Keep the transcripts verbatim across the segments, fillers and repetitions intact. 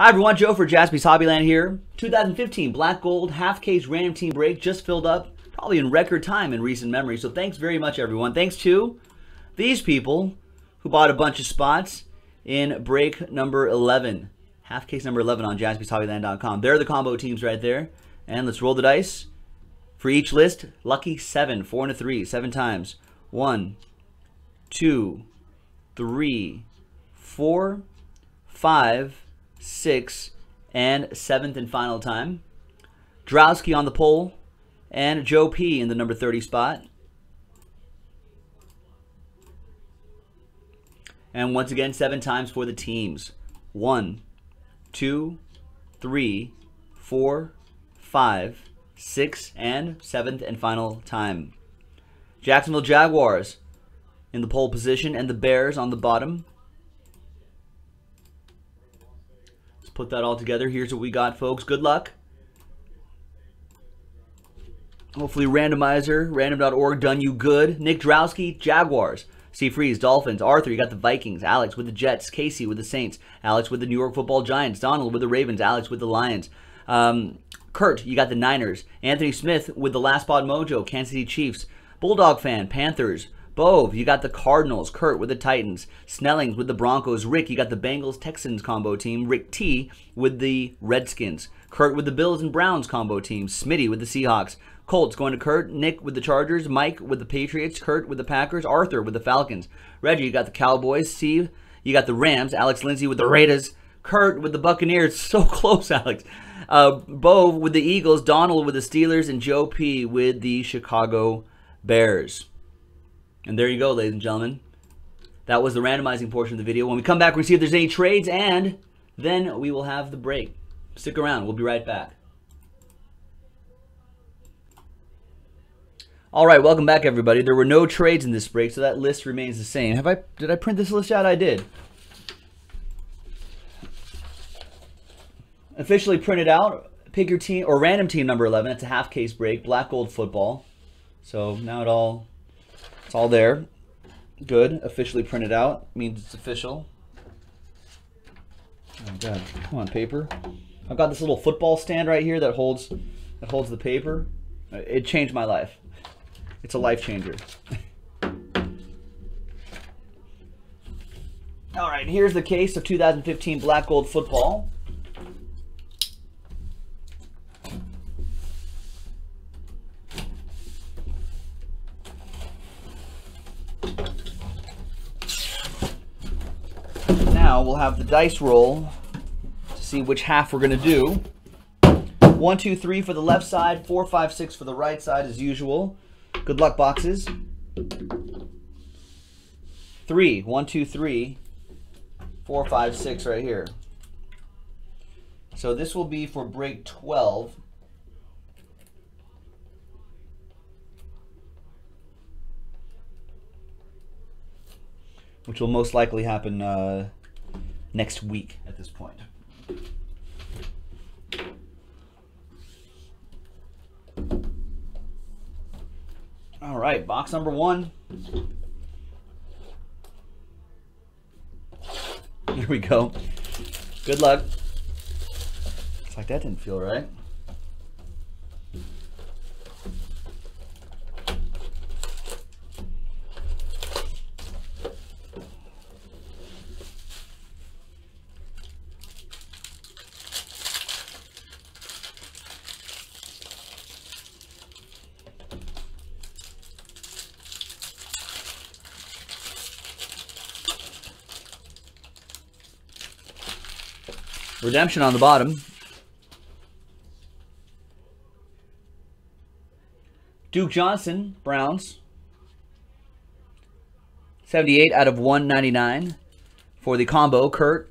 Hi everyone, Joe for Jaspy's Hobbyland here. two thousand fifteen Black Gold half case random team break just filled up probably in record time in recent memory. So thanks very much everyone. Thanks to these people who bought a bunch of spots in break number eleven. Half case number eleven on jaspy's hobbyland dot com. They're the combo teams right there. And let's roll the dice. For each list, lucky seven, four and a three, seven times. One, two, three, four, five, six, and seventh and final time. Drowski on the pole, and Joe P in the number thirty spot. And once again, seven times for the teams. One, two, three, four, five, six, and seventh and final time. Jacksonville Jaguars in the pole position, and the Bears on the bottom. Let's put that all together. Here's what we got, folks. Good luck. Hopefully randomizer, random dot org, done you good. Nick Drowski, Jaguars. C Freeze, Dolphins. Arthur, you got the Vikings. Alex with the Jets. Casey with the Saints. Alex with the New York Football Giants. Donald with the Ravens. Alex with the Lions. Um, Kurt, you got the Niners. Anthony Smith with the Last Pod Mojo. Kansas City Chiefs. Bulldog Fan, Panthers. Bove, you got the Cardinals. Kurt with the Titans. Snellings with the Broncos. Rick, you got the Bengals-Texans combo team. Rick T with the Redskins. Kurt with the Bills and Browns combo team. Smitty with the Seahawks. Colts going to Kurt. Nick with the Chargers. Mike with the Patriots. Kurt with the Packers. Arthur with the Falcons. Reggie, you got the Cowboys. Steve, you got the Rams. Alex Lindsay with the Raiders. Kurt with the Buccaneers. So close, Alex. Uh, Bove with the Eagles. Donald with the Steelers. And Joe P with the Chicago Bears. And there you go, ladies and gentlemen. That was the randomizing portion of the video. When we come back, we'll see if there's any trades, and then we will have the break. Stick around. We'll be right back. All right, welcome back, everybody. There were no trades in this break, so that list remains the same. Have I did I print this list out? I did. Officially printed out. Pick your team or random team number eleven. That's a half case break. Black Gold football. So now it all. It's all there. Good. Officially printed out. Means it's official. Oh God. Come on, paper. I've got this little football stand right here that holds that holds the paper. It changed my life. It's a life changer. All right, here's the case of two thousand fifteen Black Gold football. Now we'll have the dice roll to see which half we're going to do. One, two, three for the left side, four, five, six for the right side as usual. Good luck, boxes. Three, one, two, three, four, five, six right here. So this will be for break twelve. Which will most likely happen uh, next week at this point. All right, box number one. There we go. Good luck. It's like that didn't feel right. Redemption on the bottom. Duke Johnson, Browns. seventy-eight out of one ninety-nine for the combo, Kurt.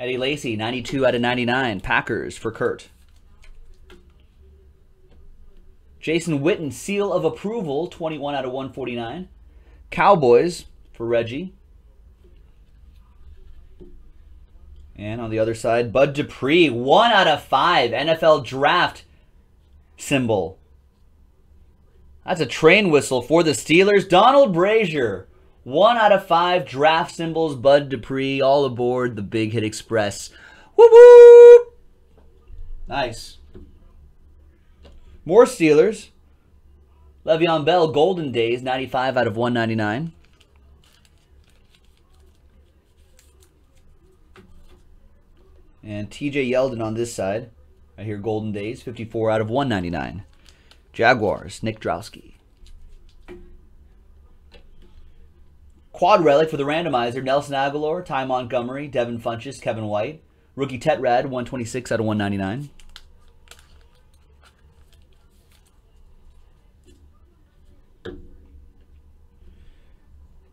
Eddie Lacy, ninety-two out of ninety-nine, Packers for Kurt. Jason Witten, seal of approval, twenty-one out of one forty-nine. Cowboys for Reggie. And on the other side, Bud Dupree, one out of five, N F L draft symbol. That's a train whistle for the Steelers. Donald Brazier, One out of five draft symbols, Bud Dupree, all aboard the Big Hit Express. Whoop whoop! Nice. More Steelers. Le'Veon Bell, Golden Days, ninety-five out of one ninety-nine. And T J Yeldon on this side. Right here, Golden Days, fifty-four out of one ninety-nine. Jaguars, Nick Drowski. Quad Relic for the randomizer, Nelson Aguilar, Ty Montgomery, Devin Funches, Kevin White. Rookie Tetrad, one twenty-six out of one ninety-nine.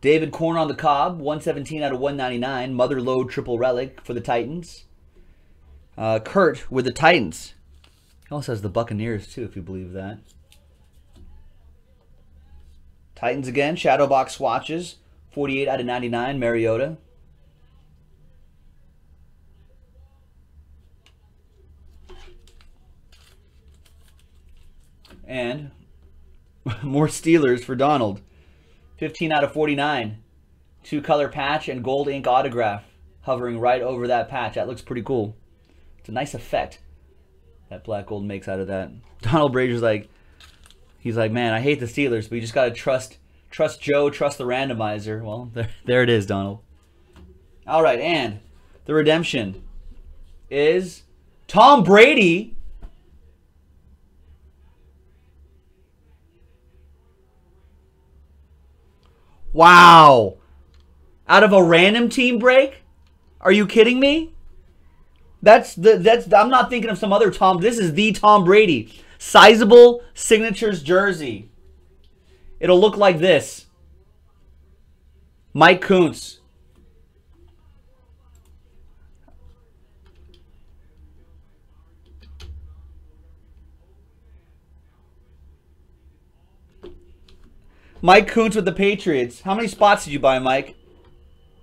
David Korn on the Cobb, one seventeen out of one ninety-nine. Mother Lode Triple Relic for the Titans. Uh, Kurt with the Titans. He also has the Buccaneers, too, if you believe that. Titans again. Shadow Box Swatches, forty-eight out of ninety-nine. Mariota. And more Steelers for Donald. fifteen out of forty-nine. Two color patch and gold ink autograph hovering right over that patch. That looks pretty cool. It's a nice effect that Black Gold makes out of that. Donald Brazier's like, he's like, man, I hate the Steelers, but you just got to trust trust Joe, trust the randomizer. Well, there, there it is, Donald. All right, and the redemption is Tom Brady. Wow. Out of a random team break? Are you kidding me? That's the that's I'm not thinking of some other Tom. This is the Tom Brady sizable signatures jersey. It'll look like this. Mike Koontz. Mike Koontz with the Patriots. How many spots did you buy, Mike?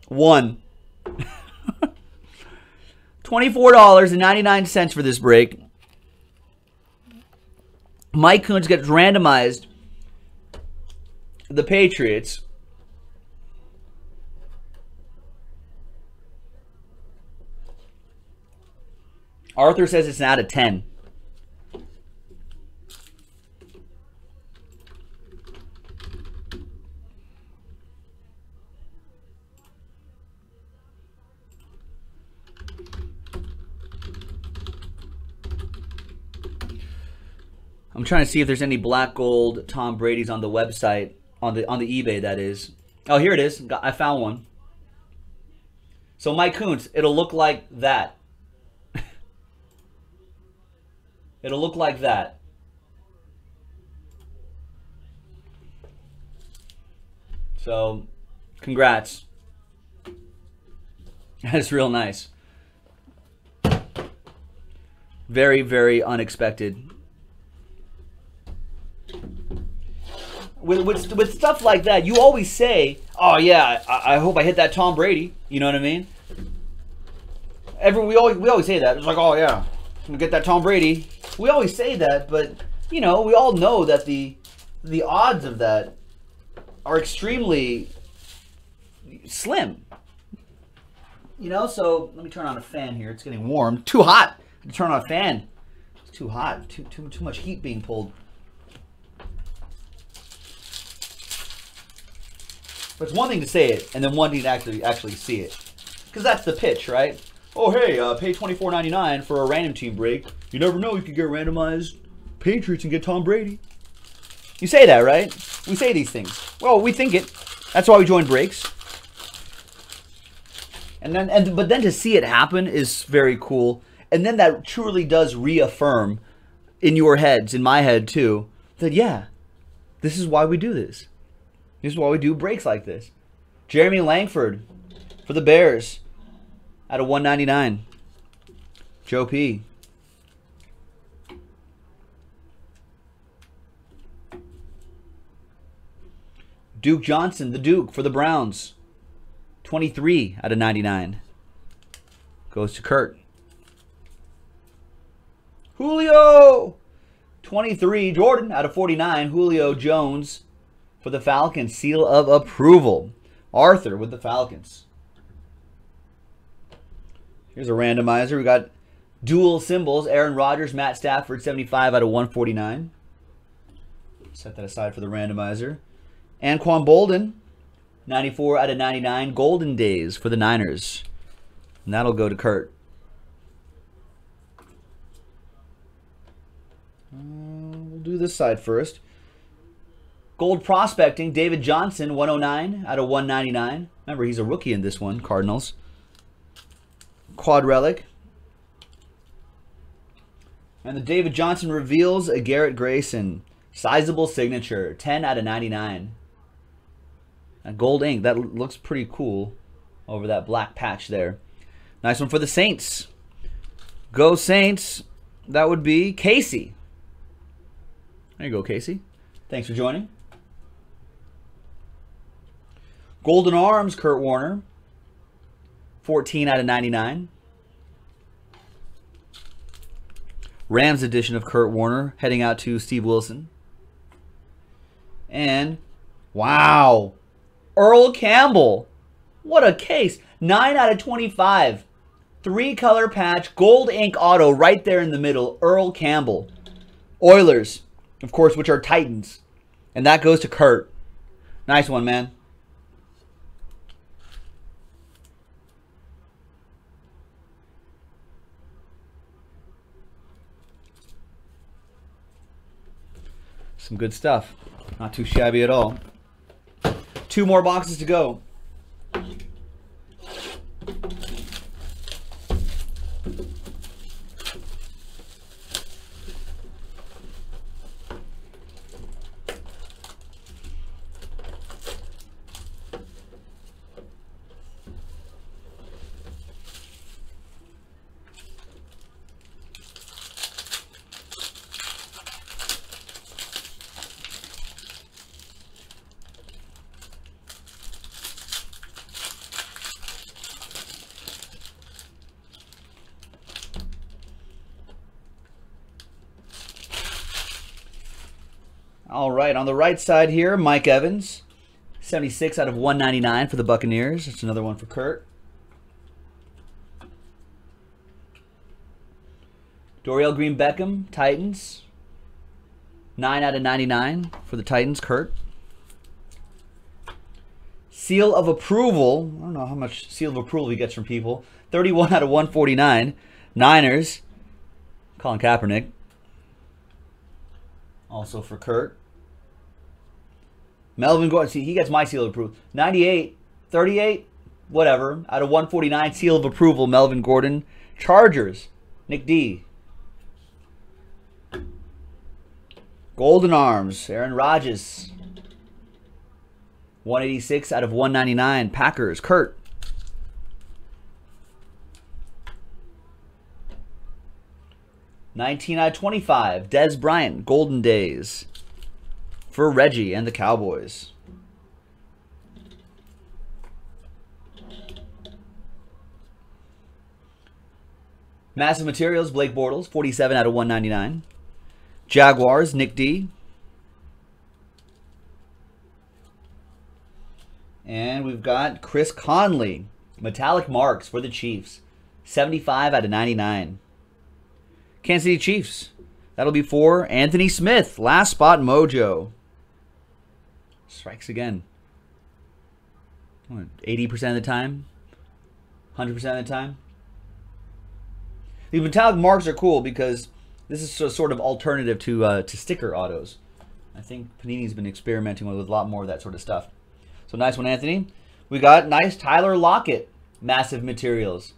One. twenty-four dollars and ninety-nine cents for this break. Mike Koontz gets randomized. The Patriots. Arthur says it's an out of ten. I'm trying to see if there's any Black Gold Tom Brady's on the website, on the on the eBay, that is. Oh, here it is. I found one. So Mike Koontz, it'll look like that. It'll look like that. So, congrats. That's real nice. Very, very unexpected. With, with, with stuff like that, you always say, oh, yeah, I, I hope I hit that Tom Brady. You know what I mean? Every, we, always, we always say that. It's like, oh, yeah, I'm going to get that Tom Brady. We always say that, but, you know, we all know that the, the odds of that are extremely slim. You know, so let me turn on a fan here. It's getting warm. Too hot to turn on a fan. It's too hot. Too, too, too much heat being pulled. But it's one thing to say it, and then one thing to actually actually see it, because that's the pitch, right? Oh, hey, uh, pay twenty-four ninety-nine for a random team break. You never know, you could get randomized Patriots and get Tom Brady. You say that, right? We say these things. Well, we think it. That's why we join breaks. And then, and but then to see it happen is very cool. And then that truly does reaffirm in your heads, in my head too, that yeah, this is why we do this. This is why we do breaks like this. Jeremy Langford for the Bears out of one ninety-nine. Joe P. Duke Johnson, the Duke for the Browns. twenty-three out of ninety-nine. Goes to Kurt. Julio! twenty-three, Jordan out of forty-nine. Julio Jones. For the Falcons, seal of approval. Arthur with the Falcons. Here's a randomizer. We got dual symbols. Aaron Rodgers, Matt Stafford, seventy-five out of one forty-nine. Set that aside for the randomizer. Anquan Bolden, ninety-four out of ninety-nine. Golden Days for the Niners. And that'll go to Kurt. Uh, we'll do this side first. Gold prospecting, David Johnson, one oh nine out of one ninety-nine. Remember, he's a rookie in this one, Cardinals. Quad relic. And the David Johnson reveals a Garrett Grayson. Sizable signature, ten out of ninety-nine. A gold ink, that looks pretty cool over that black patch there. Nice one for the Saints. Go Saints. That would be Casey. There you go, Casey. Thanks for joining. Golden Arms, Kurt Warner. fourteen out of ninety-nine. Rams edition of Kurt Warner heading out to Steve Wilson. And, wow, Earl Campbell. What a case. nine out of twenty-five. Three-color patch, gold ink auto right there in the middle. Earl Campbell. Oilers, of course, which are Titans. And that goes to Kurt. Nice one, man. Some good stuff. Not too shabby at all. Two more boxes to go. All right, on the right side here, Mike Evans, seventy-six out of one ninety-nine for the Buccaneers. That's another one for Kurt. Doriel Green Beckham, Titans, nine out of ninety-nine for the Titans, Kurt. Seal of approval, I don't know how much seal of approval he gets from people, thirty-one out of one forty-nine, Niners, Colin Kaepernick, also for Kurt. Melvin Gordon, see, he gets my seal of approval. ninety-eight, thirty-eight, whatever. Out of one forty-nine, seal of approval, Melvin Gordon. Chargers, Nick D. Golden Arms, Aaron Rodgers. one eighty-six out of one ninety-nine, Packers, Kurt. nineteen out of twenty-five, Dez Bryant, Golden Days for Reggie and the Cowboys. Massive Materials, Blake Bortles, forty-seven out of one ninety-nine. Jaguars, Nick D. And we've got Chris Conley, Metallic Marks for the Chiefs, seventy-five out of ninety-nine. Kansas City Chiefs. That'll be for Anthony Smith. Last spot, Mojo. Strikes again. eighty percent of the time. one hundred percent of the time. The metallic marks are cool because this is a sort of alternative to, uh, to sticker autos. I think Panini's been experimenting with a lot more of that sort of stuff. So nice one, Anthony. We got nice Tyler Lockett. Massive Materials.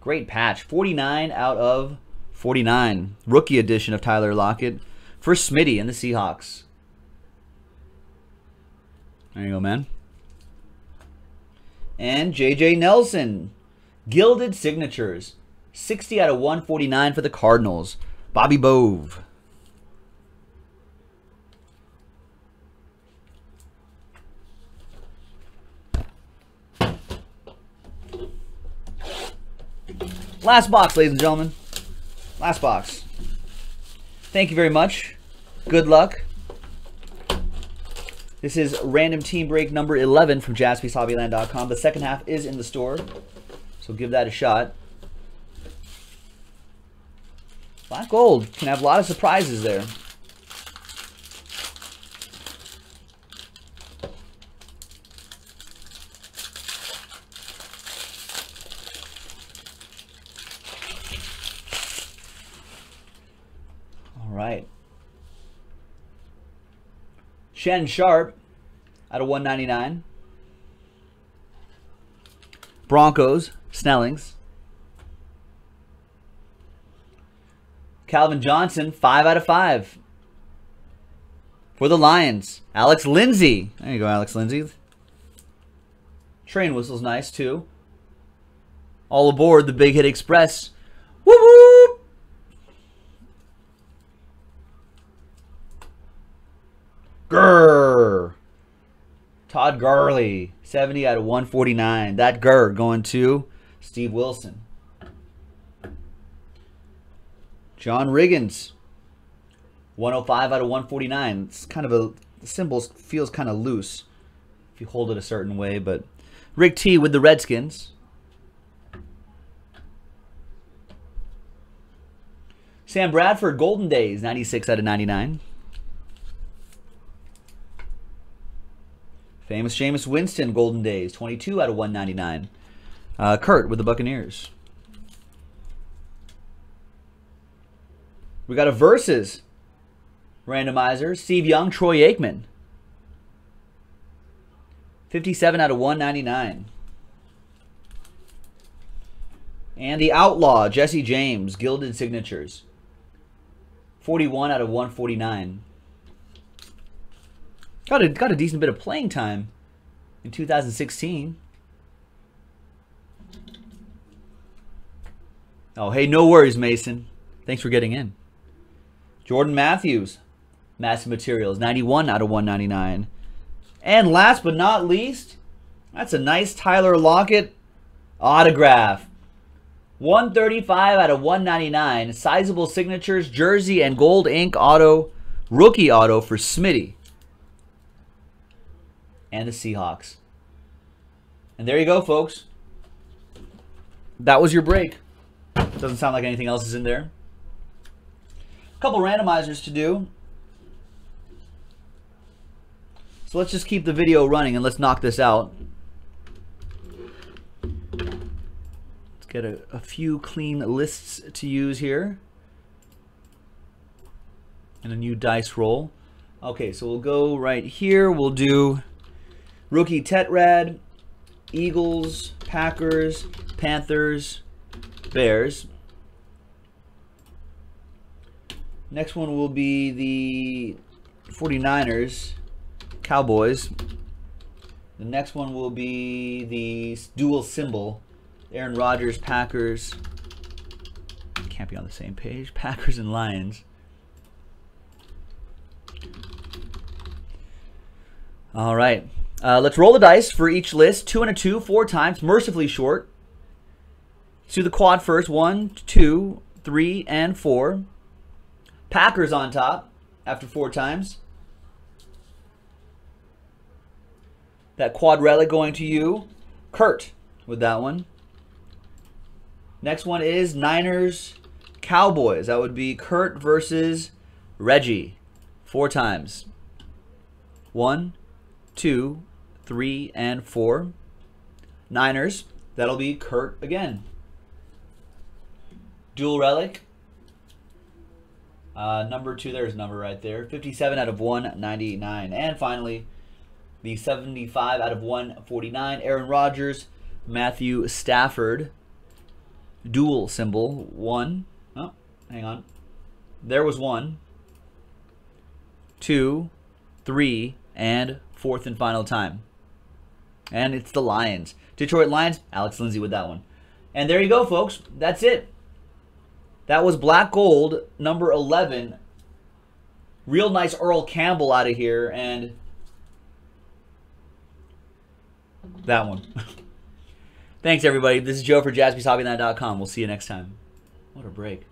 Great patch. forty-nine out of forty-nine. Rookie edition of Tyler Lockett for Smitty and the Seahawks. There you go, man. And J J Nelson. Gilded Signatures. sixty out of one forty-nine for the Cardinals. Bobby Bove. Last box, ladies and gentlemen. Last box. Thank you very much. Good luck. This is random team break number eleven from jaspy's hobbyland dot com. The second half is in the store, so give that a shot. Black Gold can have a lot of surprises there. All right. Shannon Sharp out of one ninety-nine. Broncos, Snellings. Calvin Johnson, five out of five. For the Lions, Alex Lindsay. There you go, Alex Lindsay. Train whistle's nice, too. All aboard the Big Hit Express. Whoop, whoop. Grr. Todd Gurley, seventy out of one forty-nine. That grr going to Steve Wilson. John Riggins, one oh five out of one forty-nine. It's kind of a, the symbol feels kind of loose if you hold it a certain way, but Rick T with the Redskins. Sam Bradford, Golden Days, ninety-six out of ninety-nine. Famous Jameis Winston, Golden Days, twenty-two out of one ninety-nine. Uh, Kurt with the Buccaneers. We got a Versus randomizer. Steve Young, Troy Aikman. fifty-seven out of one ninety-nine. And the Outlaw, Jesse James, Gilded Signatures. forty-one out of one forty-nine. Got a, got a decent bit of playing time in two thousand sixteen. Oh, hey, no worries, Mason. Thanks for getting in. Jordan Matthews, Massive Materials, ninety-one out of one ninety-nine. And last but not least, that's a nice Tyler Lockett autograph. one thirty-five out of one ninety-nine. Sizable signatures, jersey, and gold ink auto, rookie auto for Smitty and the Seahawks. And there you go, folks. That was your break. Doesn't sound like anything else is in there. Couple randomizers to do. So let's just keep the video running and let's knock this out. Let's get a, a few clean lists to use here. And a new dice roll. Okay, so we'll go right here. We'll do rookie Tetrad, Eagles, Packers, Panthers, Bears. Next one will be the forty-niners, Cowboys. The next one will be the dual symbol, Aaron Rodgers, Packers. Can't be on the same page. Packers and Lions. All right. Uh, let's roll the dice for each list. Two and a two, four times, mercifully short. Let's do the quad first. One, two, three, and four. Packers on top after four times. That quad relic going to you, Kurt, with that one. Next one is Niners, Cowboys. That would be Kurt versus Reggie, four times. One, two, three, and four. Niners, that'll be Kurt again. Dual relic. Uh, number two, there's number right there. fifty-seven out of one ninety-nine. And finally, the seventy-five out of one forty-nine. Aaron Rodgers, Matthew Stafford. Dual symbol. One. Oh, hang on. There was one. Two, three, and fourth and final time. And it's the Lions. Detroit Lions, Alex Lindsay with that one. And there you go, folks. That's it. That was Black Gold, number eleven. Real nice Earl Campbell out of here, and that one. Thanks, everybody. This is Joe for jaspys hobbyland dot com. We'll see you next time. What a break.